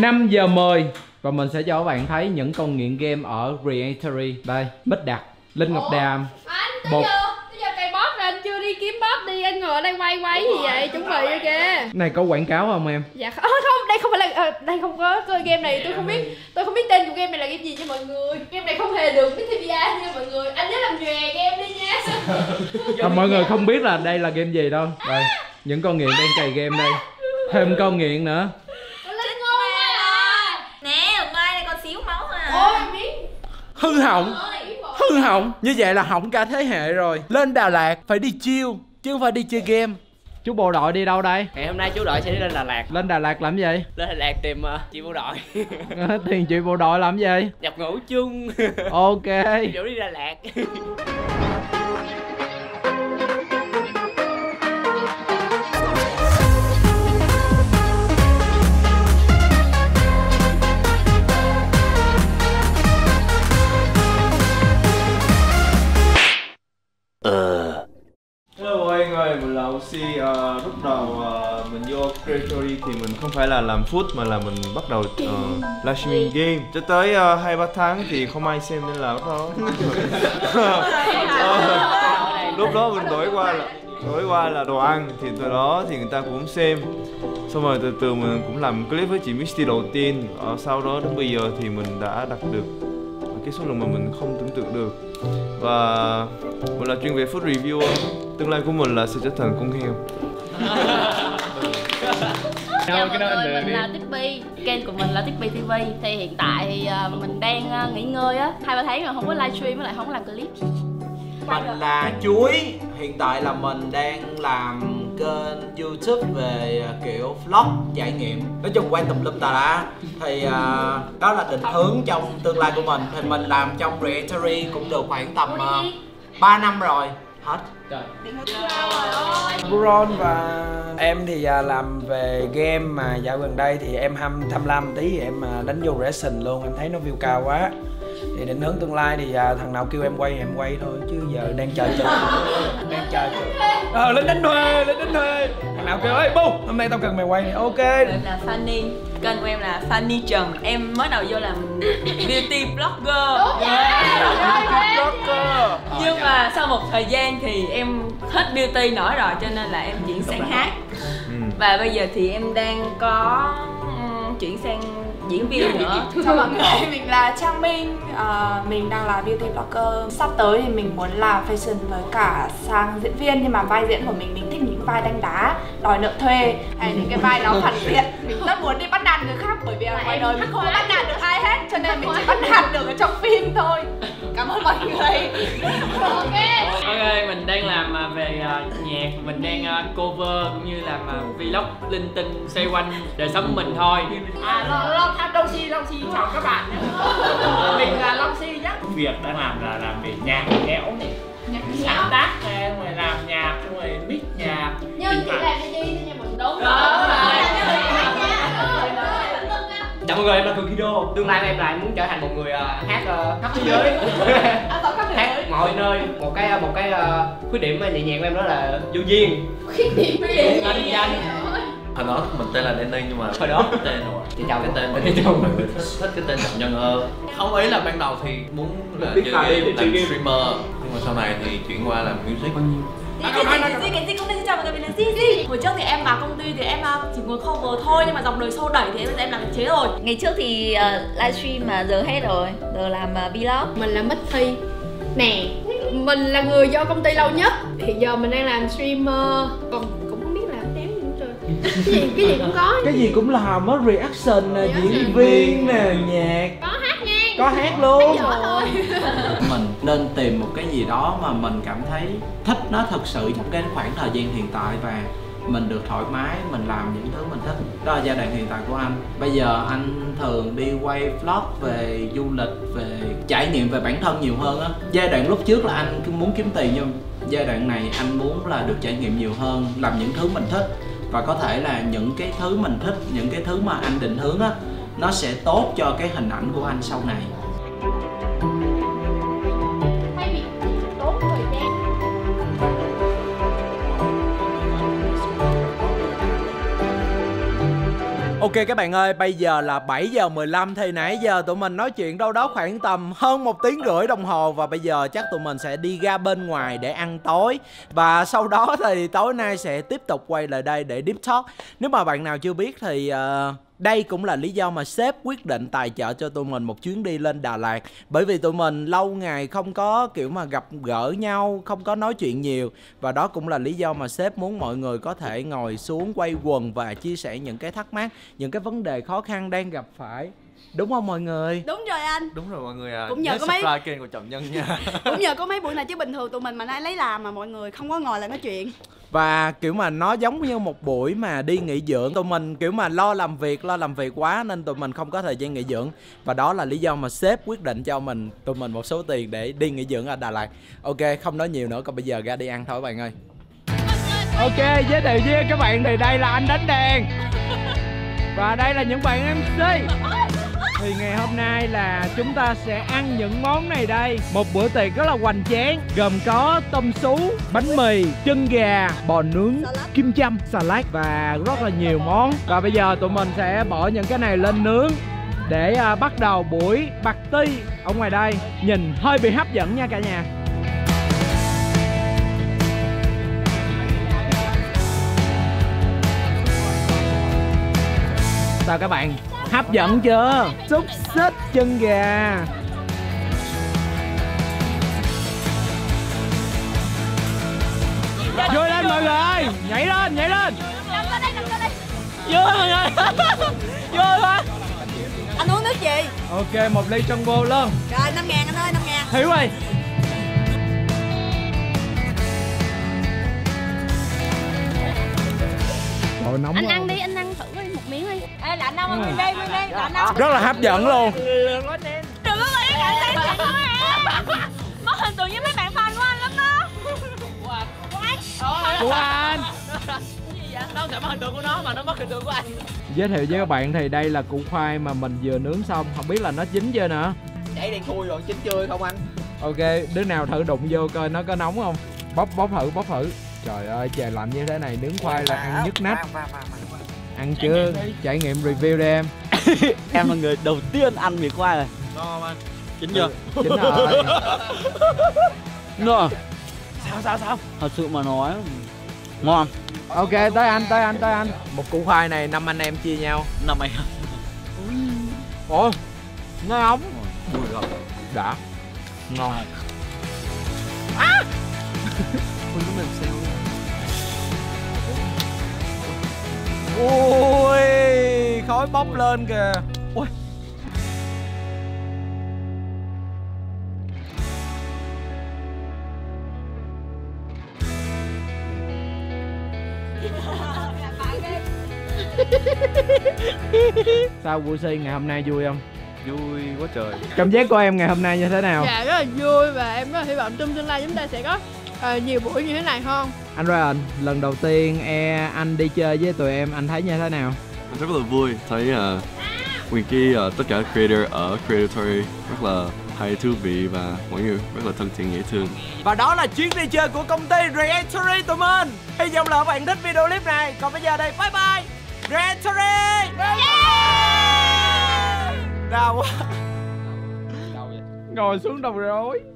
5 giờ 10. Và mình sẽ cho các bạn thấy những con nghiện game ở Creatory. Đây, Bích Đặc, Linh Ngọc Đàm. Anh, tới giờ cây bóp rồi, anh chưa đi kiếm bóp đi. Anh ngồi ở đây quay gì vậy, chuẩn bị rồi kìa. Này có quảng cáo không em? Dạ không, đây không phải là, đây không có game này, tôi không biết tên của game này là game gì nha mọi người. Game này không hề được biết trivia nha mọi người. Anh nhớ làm nghề game đi nha. Không, mọi người không biết là đây là game gì đâu. Đây, những con nghiện đang cày game đây. Thêm con nghiện nữa. Hư hỏng. Như vậy là hỏng cả thế hệ rồi. Lên Đà Lạt phải đi chill chứ không phải đi chơi game. Chú bộ đội đi đâu đây? Ngày hôm nay chú đội sẽ đi lên Đà Lạt. Lên Đà Lạt làm gì? Lên Đà Lạt tìm chị bộ đội. Tìm chị bộ đội làm gì? Nhập ngũ chung. Ok, rủ đi Đà Lạt. Mình là OC. Lúc đầu mình vô Creatory thì mình không phải là làm food mà là mình bắt đầu livestreaming game. Cho tới 2-3 tháng thì không ai xem nên là lúc đó mình đổi qua là đồ ăn. Thì từ đó thì người ta cũng xem. Xong rồi từ từ mình cũng làm clip với chị Misty đầu tiên. Sau đó đến bây giờ thì mình đã đạt được cái số lượng mà mình không tưởng tượng được. Và mình là chuyên về food reviewer. Tương lai của mình là sẽ trở thành con heo. Chào mọi người, mình là Tippy. Kênh của mình là Tippy TV. Thì hiện tại thì mình đang nghỉ ngơi á, 2-3 tháng rồi không có livestream với lại không làm clip. Mình là Chuối. Hiện tại là mình đang làm kênh YouTube về kiểu vlog trải nghiệm, nói chung quay tùm lum tà lá. Thì đó là định hướng trong tương lai của mình. Thì mình làm trong Creatory cũng được khoảng tầm 3 năm rồi. Hết. Buron và em thì làm về game mà dạo gần đây thì em tham lam tí, em đánh vô reaction luôn, em thấy nó view cao quá. Thì định hướng tương lai thì thằng nào kêu em quay thôi, chứ giờ đang chờ chờ. Đang chờ chờ. Lính đánh thuê, lính đánh thuê. Thằng nào kêu ơi bu, hôm nay tao cần mày quay này, ok. Em là Fanny, kênh của em là Fanny Trần. Em mới đầu vô làm beauty blogger. Beauty blogger. Nhưng mà sau một thời gian thì em hết beauty nổi rồi cho nên là em chuyển sang hát. Và bây giờ thì em đang có chuyển sang diễn viên nữa. Chào mọi người, mình là Trang Minh. Mình đang là beauty blogger. Sắp tới thì mình muốn làm fashion với cả sang diễn viên. Nhưng mà vai diễn của mình thích những vai đanh đá, đòi nợ thuê hay những cái vai nó phản diện. Mình rất muốn đi bắt nạt người khác, bởi vì ngoài đời mình không bắt nạt được ai hết, cho nên mình chỉ bắt nạt được ở trong phim thôi. Cảm ơn mọi người. Ok, mình đang làm về nhạc, mình đang cover cũng như làm vlog linh tinh xoay quanh đời sống của mình thôi. Long Si chào các bạn. Mình là Long Si nhá. Công việc đang làm là làm về nhạc nhẽo này, sáng tác này, rồi làm nhạc, rồi mix nhạc. Nhưng chị làm cái gì thì mình đúng rồi. Chào mọi người, em là Thu Kido. Tương lai em lại muốn trở thành một người hát khắp thế giới. Hát mọi nơi. Một cái khuyết điểm nhẹ nhàng của em đó là vô duyên. Khuyết điểm. Hồi đó mình tên là Leni nhưng mà hồi đó tên rồi cái tên mọi người thích cái tên Trọng Nhân hơn. Không, ý là ban đầu thì muốn là chơi game, làm streamer, nhưng mà sau này thì chuyển qua làm music. Cái gì công ty xin chào mọi người, mình là Si. Hồi trước thì em vào công ty thì em chỉ ngồi cover thôi, nhưng mà dòng đời xô đẩy thế bây giờ em làm chế rồi. Ngày trước thì livestream mà giờ hết rồi, giờ làm vlog. Mình là Misty nè, mình là người do công ty lâu nhất. Hiện giờ mình đang làm streamer, còn không biết làm đếm nữa trời. Cái gì cũng có. Cái gì cũng làm á, reaction nè, diễn viên nè, nhạc. Có hát luôn. Mình nên tìm một cái gì đó mà mình cảm thấy thích nó thật sự trong cái khoảng thời gian hiện tại, và mình được thoải mái, mình làm những thứ mình thích. Đó là giai đoạn hiện tại của anh. Bây giờ anh thường đi quay vlog về du lịch, về trải nghiệm về bản thân nhiều hơn á. Giai đoạn lúc trước là anh muốn kiếm tiền, nhưng giai đoạn này anh muốn là được trải nghiệm nhiều hơn, làm những thứ mình thích. Và có thể là những cái thứ mình thích, những cái thứ mà anh định hướng á, nó sẽ tốt cho cái hình ảnh của anh sau này. Ok các bạn ơi, bây giờ là 7 giờ 15. Thì nãy giờ tụi mình nói chuyện đâu đó khoảng tầm hơn 1 tiếng rưỡi đồng hồ. Và bây giờ chắc tụi mình sẽ đi ra bên ngoài để ăn tối. Và sau đó thì tối nay sẽ tiếp tục quay lại đây để deep talk. Nếu mà bạn nào chưa biết thì... đây cũng là lý do mà sếp quyết định tài trợ cho tụi mình một chuyến đi lên Đà Lạt. Bởi vì tụi mình lâu ngày không có kiểu mà gặp gỡ nhau, không có nói chuyện nhiều. Và đó cũng là lý do mà sếp muốn mọi người có thể ngồi xuống quay quần và chia sẻ những cái thắc mắc, những cái vấn đề khó khăn đang gặp phải. Đúng không mọi người? Đúng rồi anh. Đúng rồi mọi người à. Cũng nhờ có mấy kênh của Trọng Nhân nha. Cũng nhờ có mấy buổi này chứ bình thường tụi mình mà nay lấy làm mà mọi người không có ngồi lại nói chuyện. Và kiểu mà nó giống như một buổi mà đi nghỉ dưỡng. Tụi mình kiểu mà lo làm việc quá nên tụi mình không có thời gian nghỉ dưỡng. Và đó là lý do mà sếp quyết định cho tụi mình một số tiền để đi nghỉ dưỡng ở Đà Lạt. Ok, không nói nhiều nữa, còn bây giờ ra đi ăn thôi bạn ơi. Ok, giới thiệu với các bạn thì đây là anh Đánh Đèn. Và đây là những bạn MC. Thì ngày hôm nay là chúng ta sẽ ăn những món này đây. Một bữa tiệc rất là hoành tráng, gồm có tôm sú, bánh mì, chân gà, bò nướng, kim châm, salad và rất là nhiều món. Và bây giờ tụi mình sẽ bỏ những cái này lên nướng để bắt đầu buổi party ở ngoài đây. Nhìn hơi bị hấp dẫn nha cả nhà. Sao các bạn? Hấp dẫn chưa? Xúc xích chân gà. Vui lên mọi người, nhảy lên, nhảy lên. Nằm lên đây, nằm lên đây. Vui mọi người. Vui quá. Anh uống nước gì? Ok, một ly Jumbo luôn. Rồi, 5.000 anh ơi, 5.000. Hiểu rồi. Trời, nóng anh quá. Ăn đi, anh ăn thử đi. Ê, lạnh không? Nguyên đi, lạnh không? Rất là hấp dẫn luôn. Trời ơi, anh đang chạy quá à. Mất hình tượng với mấy bạn fan của anh lắm đó. Của anh. Gì vậy? Nó không thể mất hình tượng của nó mà nó mất hình tượng của anh. Giới thiệu với các bạn thì đây là củ khoai mà mình vừa nướng xong. Không biết là nó chín chưa nữa. Chảy đen thui rồi, chín chưa không anh? Ok, đứa nào thử đụng vô coi nó có nóng không. Bóp thử. Trời ơi, trời lạnh như thế này, nướng khoai là ăn nhức nách. Ăn chưa? Trải nghiệm review đi em. Em là người đầu tiên ăn mì khoai này. Ngon không anh? Chín chưa? Chín rồi. Rồi. Sao? Thật sự mà nói ngon. Ok, tới anh. Một củ khoai này 5 anh em chia nhau. 5 anh em. Ôi, nó nóng. Mùi rồi. Đã. Ngon. Á. Ôi nó mềm xèo. Ôi, khói bốc lên kìa. Ôi. Sao buổi si ngày hôm nay vui không? Vui quá trời. Cảm giác của em ngày hôm nay như thế nào? Dạ, rất là vui và em có hy vọng trong tương lai chúng ta sẽ có nhiều buổi như thế này không? Anh Ryan, lần đầu tiên anh đi chơi với tụi em, anh thấy như thế nào? Anh rất là vui, thấy Nguyên Ki, tất cả creator ở Creatory rất là hay, thú vị và mọi người rất là thân thiện, dễ thương. Và đó là chuyến đi chơi của công ty Creatory tụi mình. Hy vọng là các bạn thích video clip này. Còn bây giờ đây, bye bye Creatory. Đau quá. Ngồi xuống đầu rối.